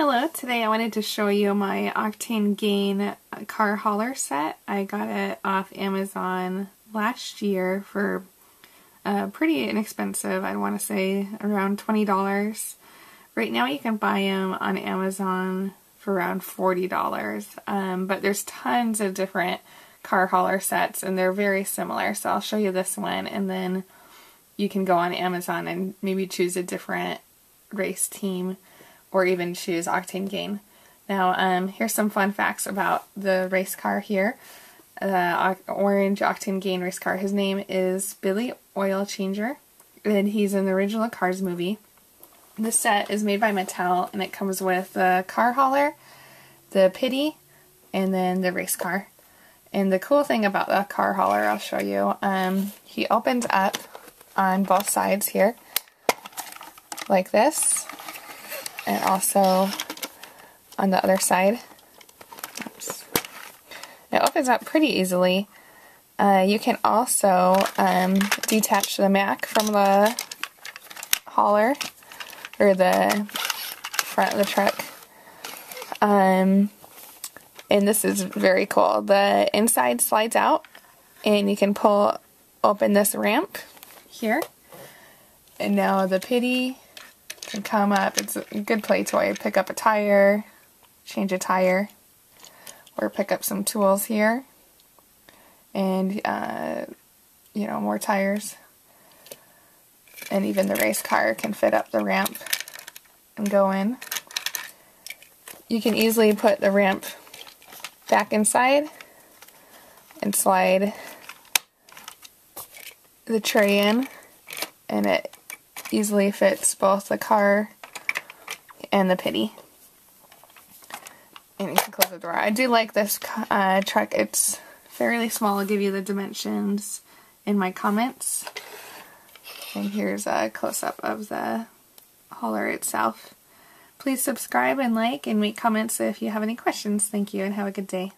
Hello, today I wanted to show you my Octane Gain car hauler set. I got it off Amazon last year for pretty inexpensive, I want to say around $20. Right now you can buy them on Amazon for around $40, but there's tons of different car hauler sets and they're very similar, so I'll show you this one and then you can go on Amazon and maybe choose a different race team, or even choose Octane Gain. Now, here's some fun facts about the race car here. The orange Octane Gain race car. His name is Billy Oil Changer, and he's in the original Cars movie. This set is made by Mattel, and it comes with the car hauler, the pity, and then the race car. And the cool thing about the car hauler, I'll show you, he opens up on both sides here, like this. And also on the other side. Oops. It opens up pretty easily. You can also detach the Mack from the hauler, or the front of the truck. And this is very cool. The inside slides out and you can pull open this ramp here. And now the pity can come up. It's a good play toy. Pick up a tire, change a tire, or pick up some tools here, and you know, more tires. And even the race car can fit up the ramp and go in. You can easily put the ramp back inside and slide the tray in, and it easily fits both the car and the pity. And you can close the door. I do like this truck. It's fairly small. I'll give you the dimensions in my comments. And here's a close-up of the hauler itself. Please subscribe and like, and make comments if you have any questions. Thank you and have a good day.